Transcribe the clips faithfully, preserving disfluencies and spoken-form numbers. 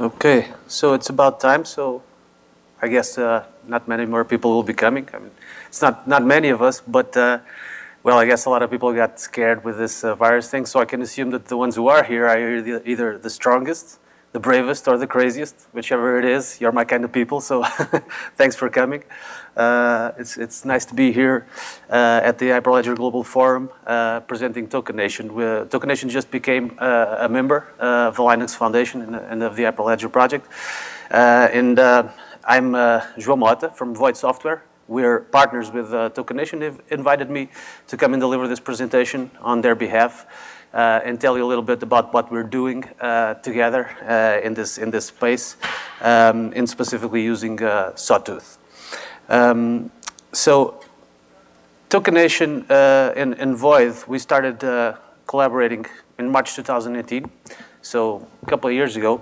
Okay, so it's about time. So I guess uh, not many more people will be coming. I mean, it's not not many of us, but uh, well, I guess a lot of people got scared with this uh, virus thing. So I can assume that the ones who are here are either the strongest, the bravest, or the craziest, whichever it is. You're my kind of people, so thanks for coming. Uh, it's it's nice to be here uh, at the Hyperledger Global Forum uh, presenting Tokenation. We, uh, Tokenation just became uh, a member uh, of the Linux Foundation and, and of the Hyperledger project. Uh, and uh, I'm uh, João Mota from Void Software. We're partners with uh, Tokenation. They've invited me to come and deliver this presentation on their behalf uh, and tell you a little bit about what we're doing uh, together uh, in this in this space, um, and specifically using uh, Sawtooth. Um, so, Tokenation uh, and, and Void, we started uh, collaborating in March two thousand eighteen. So a couple of years ago,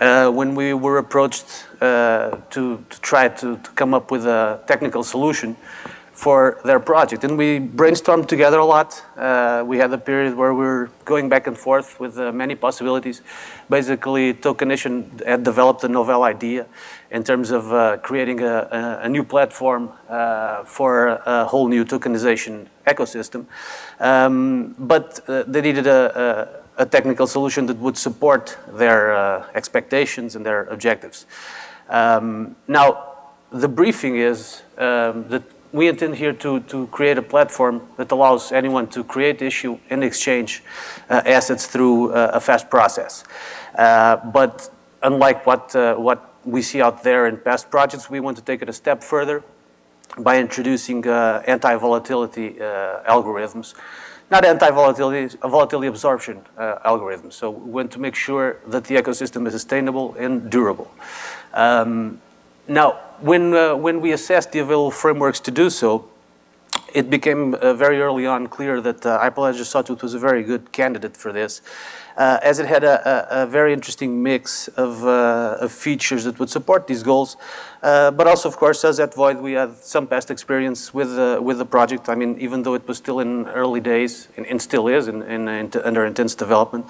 uh, when we were approached uh, to, to try to, to come up with a technical solution for their project. And we brainstormed together a lot. Uh, we had a period where we were going back and forth with uh, many possibilities. Basically, Tokenation had developed a novel idea in terms of uh, creating a, a, a new platform uh, for a whole new tokenization ecosystem. Um, but uh, they needed a, a a technical solution that would support their uh, expectations and their objectives. Um, now, the briefing is um, that we intend here to, to create a platform that allows anyone to create, issue, and exchange uh, assets through uh, a fast process. Uh, but unlike what, uh, what we see out there in past projects, we want to take it a step further by introducing uh, anti-volatility uh, algorithms. Not anti-volatility, volatility absorption uh, algorithms. So we want to make sure that the ecosystem is sustainable and durable. Um, now, when, uh, when we assessed the available frameworks to do so, it became uh, very early on clear that uh, Hyperledger Sawtooth was a very good candidate for this, uh, as it had a, a, a very interesting mix of, uh, of features that would support these goals. Uh, but also, of course, as at Void, we had some past experience with, uh, with the project. I mean, even though it was still in early days, and, and still is in, in, in, under intense development,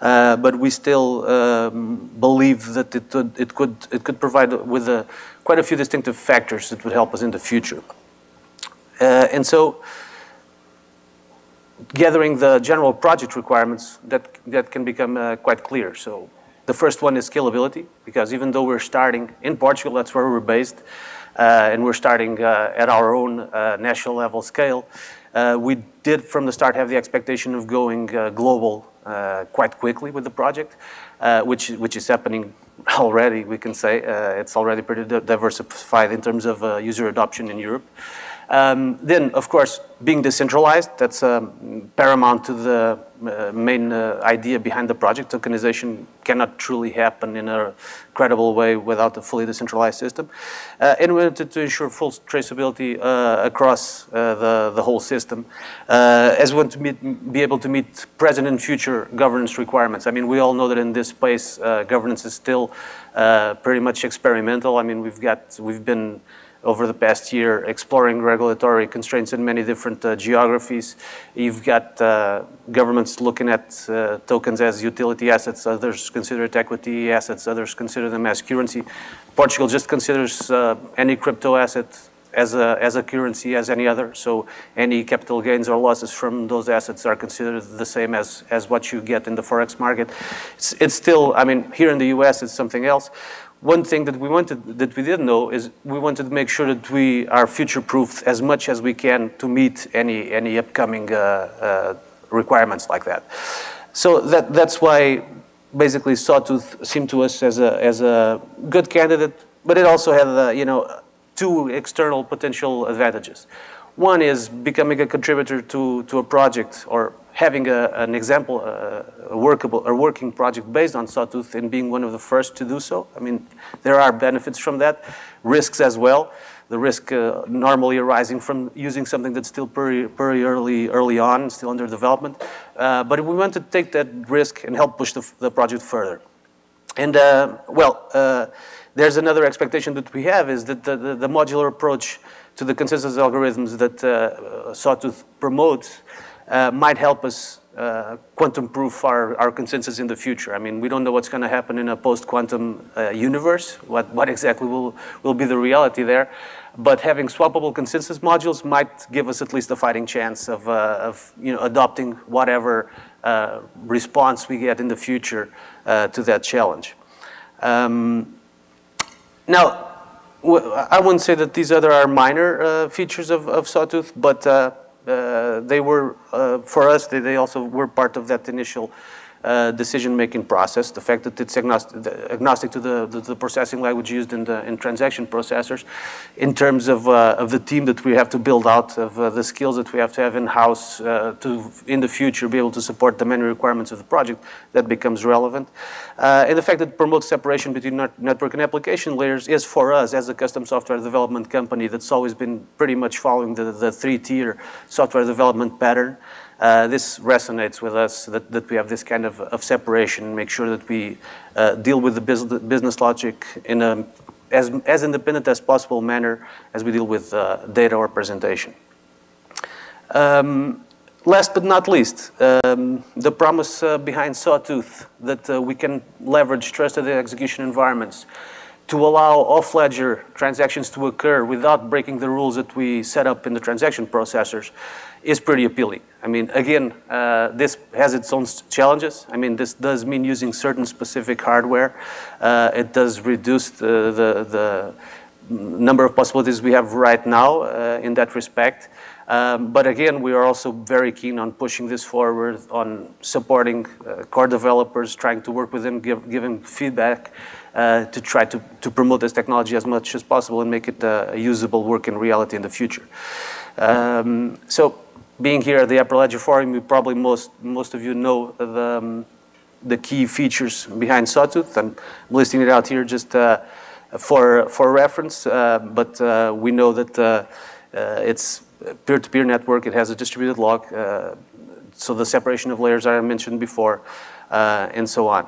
uh, but we still um, believe that it, it, could, it could provide with a, quite a few distinctive factors that would help us in the future. Uh, and so, gathering the general project requirements, that, that can become uh, quite clear. So, the first one is scalability, because even though we're starting in Portugal, that's where we're based, uh, and we're starting uh, at our own uh, national level scale, uh, we did from the start have the expectation of going uh, global uh, quite quickly with the project, uh, which, which is happening already, we can say. Uh, it's already pretty diversified in terms of uh, user adoption in Europe. Um, then, of course, being decentralized, that's um, paramount to the uh, main uh, idea behind the project. Tokenization cannot truly happen in a credible way without a fully decentralized system. Uh, and we wanted to ensure full traceability uh, across uh, the, the whole system, uh, as we want to meet, be able to meet present and future governance requirements. I mean, we all know that in this space, uh, governance is still uh, pretty much experimental. I mean, we've got, we've been over the past year, exploring regulatory constraints in many different uh, geographies. You've got uh, governments looking at uh, tokens as utility assets, others consider it equity assets, others consider them as currency. Portugal just considers uh, any crypto asset as a, as a currency as any other, so any capital gains or losses from those assets are considered the same as, as what you get in the Forex market. It's, it's still, I mean, here in the U S it's something else. One thing that we wanted, that we didn't know, is we wanted to make sure that we are future-proofed as much as we can to meet any any upcoming uh, uh, requirements like that. So that that's why basically Sawtooth seemed to us as a as a good candidate, but it also had uh, you know two external potential advantages. One is becoming a contributor to to a project or having a, an example, uh, a workable, a working project based on Sawtooth and being one of the first to do so. I mean, there are benefits from that, risks as well. The risk uh, normally arising from using something that's still pretty, pretty early, early on, still under development. Uh, but we want to take that risk and help push the, the project further. And uh, well, uh, there's another expectation that we have is that the, the, the modular approach to the consensus algorithms that uh, Sawtooth promotes Uh, might help us uh, quantum proof our, our consensus in the future. I mean, we don't know what's going to happen in a post-quantum uh, universe, what, what exactly will, will be the reality there. But having swappable consensus modules might give us at least a fighting chance of, uh, of you know, adopting whatever uh, response we get in the future uh, to that challenge. Um, now, I wouldn't say that these other are minor uh, features of, of Sawtooth, but uh, uh, they were, uh, for us, they, they also were part of that initial uh, decision-making process. The fact that it's agnostic, agnostic to the, the, the processing language used in, the, in transaction processors, in terms of, uh, of the team that we have to build out, of uh, the skills that we have to have in-house uh, to, in the future, be able to support the many requirements of the project, that becomes relevant. Uh, and the fact that it promotes separation between network and application layers is, for us, as a custom software development company that's always been pretty much following the, the three-tier software development pattern, uh, this resonates with us, that, that we have this kind of, of separation, make sure that we uh, deal with the business logic in a, as, as independent as possible manner as we deal with uh, data or presentation. Um, Last but not least, um, the promise uh, behind Sawtooth that uh, we can leverage trusted execution environments to allow off-ledger transactions to occur without breaking the rules that we set up in the transaction processors is pretty appealing. I mean, again, uh, this has its own challenges. I mean, this does mean using certain specific hardware. Uh, it does reduce the, the, the number of possibilities we have right now uh, in that respect. Um, but again, we are also very keen on pushing this forward, on supporting uh, core developers, trying to work with them, give, give them feedback uh, to try to, to promote this technology as much as possible and make it uh, a usable work in reality in the future. Um, so being here at the Hyperledger Forum, you probably most, most of you know the, um, the key features behind Sawtooth. I'm listing it out here just uh, for, for reference, uh, but uh, we know that uh, uh, it's peer-to-peer network, it has a distributed log, uh, so the separation of layers I mentioned before, uh, and so on.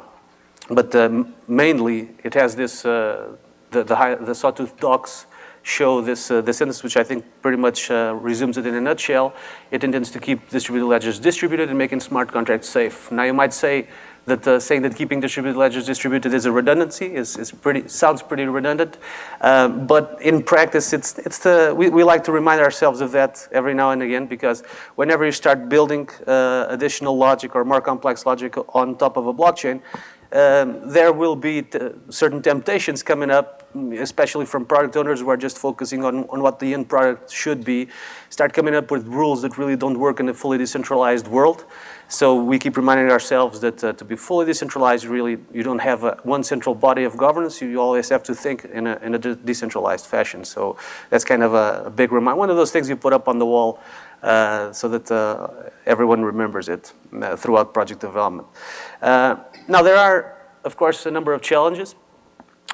But um, mainly, it has this, uh, the, the, high, the Sawtooth docs show this, uh, this sentence, which I think pretty much uh, resumes it in a nutshell. It intends to keep distributed ledgers distributed and making smart contracts safe. Now, you might say that uh, saying that keeping distributed ledgers distributed is a redundancy is, is pretty, sounds pretty redundant, uh, but in practice, it's, it's the, we, we like to remind ourselves of that every now and again, because whenever you start building uh, additional logic or more complex logic on top of a blockchain, Um, there will be t certain temptations coming up, especially from product owners who are just focusing on, on what the end product should be, start coming up with rules that really don't work in a fully decentralized world. So we keep reminding ourselves that uh, to be fully decentralized, really, you don't have a, one central body of governance. You always have to think in a, in a de decentralized fashion. So that's kind of a, a big reminder. One of those things you put up on the wall uh, so that uh, everyone remembers it uh, throughout project development. Uh, Now, there are, of course, a number of challenges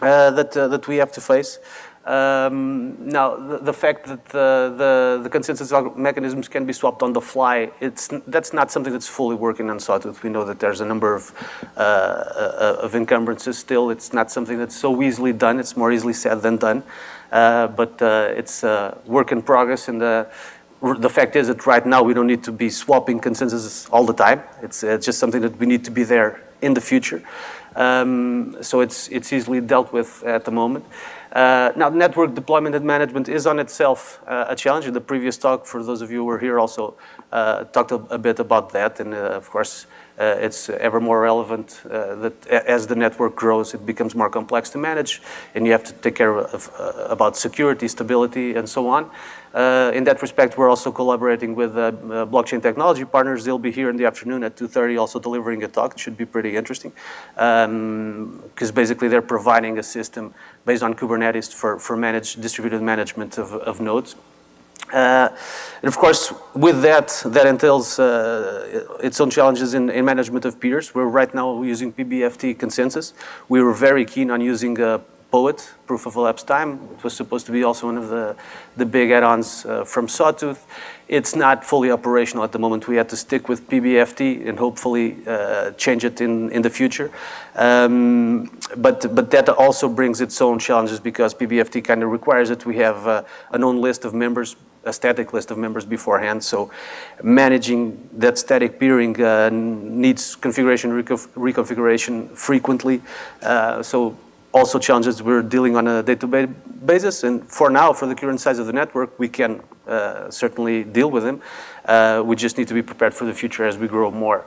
uh, that, uh, that we have to face. Um, now, the, the fact that the, the, the consensus mechanisms can be swapped on the fly, it's, that's not something that's fully working on Sawtooth. We know that there's a number of, uh, uh, of encumbrances still. It's not something that's so easily done. It's more easily said than done. Uh, but uh, it's a work in progress, and the, the fact is that right now we don't need to be swapping consensus all the time. It's, it's just something that we need to be there in the future. Um, so it's, it's easily dealt with at the moment. Uh, now, network deployment and management is on itself uh, a challenge. In the previous talk, for those of you who were here also, uh, talked a, a bit about that. And uh, of course, uh, it's ever more relevant uh, that as the network grows, it becomes more complex to manage. And you have to take care of, uh, about security, stability, and so on. Uh, in that respect, we're also collaborating with uh, uh, blockchain technology partners. They'll be here in the afternoon at two thirty also delivering a talk. It should be pretty interesting, because um, basically they're providing a system based on Kubernetes for, for managed, distributed management of, of nodes. Uh, and of course, with that, that entails uh, its own challenges in, in management of peers. We're right now using P B F T consensus. We were very keen on using uh, Poet, Proof of Elapsed Time. It was supposed to be also one of the, the big add-ons uh, from Sawtooth. It's not fully operational at the moment. We had to stick with P B F T and hopefully uh, change it in, in the future. Um, but, but that also brings its own challenges, because P B F T kind of requires that we have uh, a known list of members a static list of members beforehand. So managing that static peering uh, needs configuration, reconf reconfiguration frequently. Uh, so also challenges we're dealing on a day-to-day basis. And for now, for the current size of the network, we can uh, certainly deal with them. Uh, we just need to be prepared for the future as we grow more.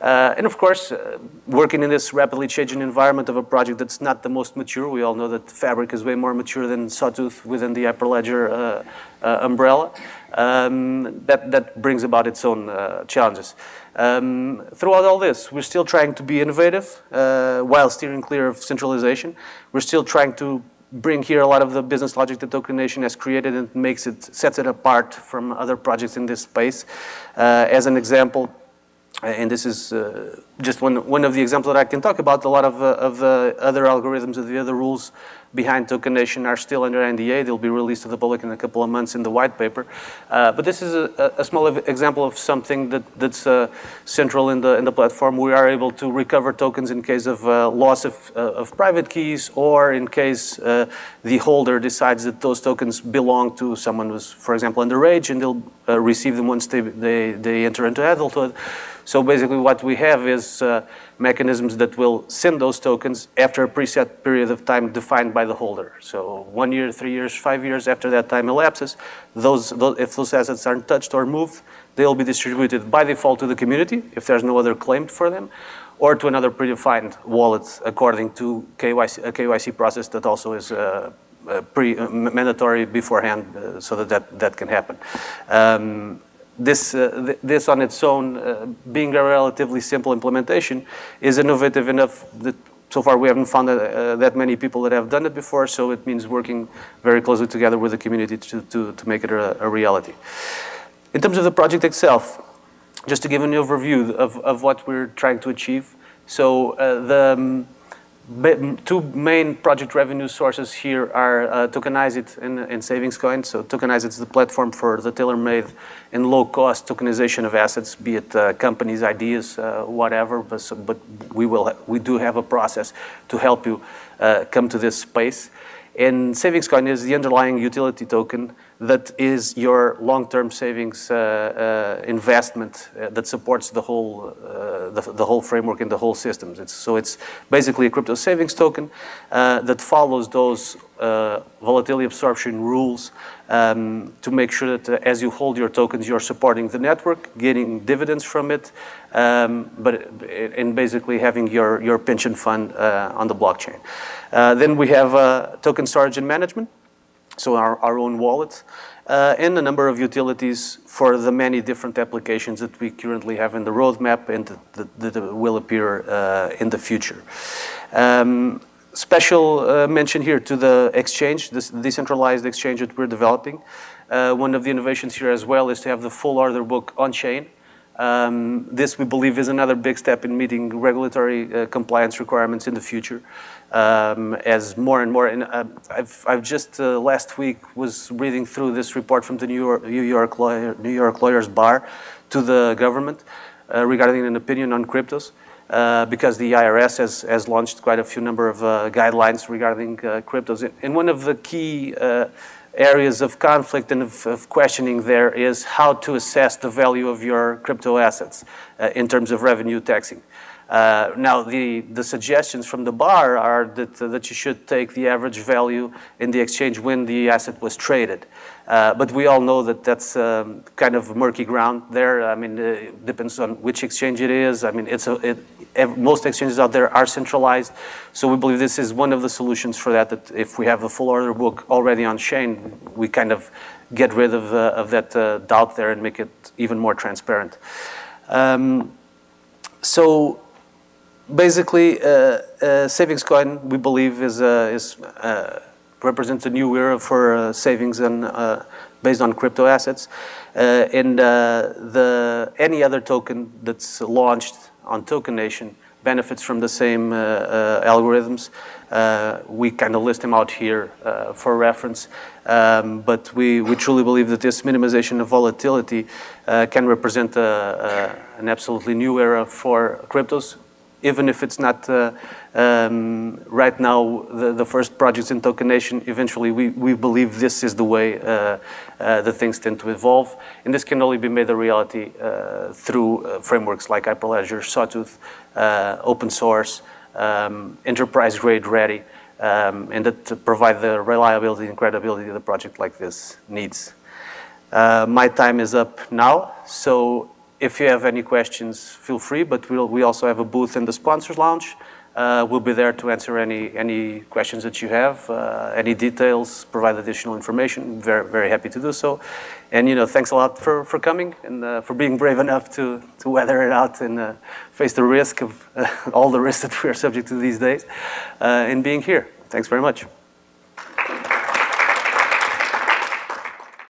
Uh, and of course, uh, working in this rapidly changing environment of a project that's not the most mature. We all know that Fabric is way more mature than Sawtooth within the Hyperledger uh, uh, umbrella. Um, that, that brings about its own uh, challenges. Um, throughout all this, we're still trying to be innovative uh, while steering clear of centralization. We're still trying to bring here a lot of the business logic that Tokenation has created and makes it, sets it apart from other projects in this space. Uh, as an example, and this is uh, just one, one of the examples that I can talk about, a lot of, uh, of uh, other algorithms and the other rules behind Tokenation are still under N D A. They'll be released to the public in a couple of months in the white paper. Uh, but this is a, a small example of something that, that's uh, central in the, in the platform. We are able to recover tokens in case of uh, loss of, uh, of private keys, or in case uh, the holder decides that those tokens belong to someone who's, for example, underage, and they'll uh, receive them once they, they, they enter into adulthood. So basically what we have is uh, mechanisms that will send those tokens after a preset period of time defined by the holder. So one year, three years, five years after that time elapses, those, those, if those assets aren't touched or moved, they'll be distributed by default to the community if there's no other claim for them, or to another predefined wallet according to K Y C, a K Y C process that also is uh, uh, pre, uh, mandatory beforehand uh, so that, that that can happen. Um, This, uh, th this on its own, uh, being a relatively simple implementation, is innovative enough that so far we haven't found that, uh, that many people that have done it before, so it means working very closely together with the community to, to, to make it a, a reality. In terms of the project itself, just to give an overview of, of what we're trying to achieve, so uh, the... Um, two main project revenue sources here are uh, TokenizeIt and, and SavingsCoin. So TokenizeIt is the platform for the tailor-made and low-cost tokenization of assets, be it uh, companies, ideas, uh, whatever. But, so, but we will we do have a process to help you uh, come to this space. And SavingsCoin is the underlying utility token that is your long-term savings uh, uh, investment uh, that supports the whole uh, the, the whole framework and the whole systems. It's, so it's basically a crypto savings token uh, that follows those uh, volatility absorption rules um, to make sure that uh, as you hold your tokens, you're supporting the network, getting dividends from it, um, but and basically having your your pension fund uh, on the blockchain. Uh, then we have uh, token storage and management. So our, our own wallet, uh, and a number of utilities for the many different applications that we currently have in the roadmap and that, that, that will appear uh, in the future. Um, special uh, mention here to the exchange, this decentralized exchange that we're developing. Uh, one of the innovations here as well is to have the full order book on-chain. Um, this, we believe, is another big step in meeting regulatory uh, compliance requirements in the future. Um, as more and more, and uh, I've, I've just uh, last week was reading through this report from the New York, New York, lawyer, New York Lawyers Bar to the government uh, regarding an opinion on cryptos, uh, because the I R S has, has launched quite a few number of uh, guidelines regarding uh, cryptos. And one of the key uh, areas of conflict and of, of questioning there is how to assess the value of your crypto assets uh, in terms of revenue taxing. Uh, now, the, the suggestions from the bar are that, uh, that you should take the average value in the exchange when the asset was traded. Uh, but we all know that that's um, kind of murky ground there. I mean, uh, it depends on which exchange it is. I mean, it's a, it, ev most exchanges out there are centralized. So we believe this is one of the solutions for that, that if we have a full order book already on chain, we kind of get rid of, uh, of that uh, doubt there and make it even more transparent. Um, so... Basically, uh, uh, SavingsCoin, we believe, is, uh, is, uh, represents a new era for uh, savings and, uh, based on crypto assets. Uh, and uh, the, any other token that's launched on Tokenation benefits from the same uh, uh, algorithms. Uh, we kind of list them out here uh, for reference. Um, but we, we truly believe that this minimization of volatility uh, can represent a, a, an absolutely new era for cryptos. even if it's not uh, um, right now the, the first projects in tokenation, eventually we, we believe this is the way uh, uh, the things tend to evolve. And this can only be made a reality uh, through uh, frameworks like Hyperledger, Sawtooth, uh, open source, um, enterprise grade ready, um, and that provide the reliability and credibility that a project like this needs. Uh, my time is up now, so if you have any questions, feel free, but we'll, we also have a booth in the sponsors lounge. Uh, we'll be there to answer any, any questions that you have, uh, any details, provide additional information. Very, very happy to do so. And, you know, thanks a lot for, for coming and uh, for being brave enough to, to weather it out and uh, face the risk of uh, all the risks that we are subject to these days uh, and being here. Thanks very much.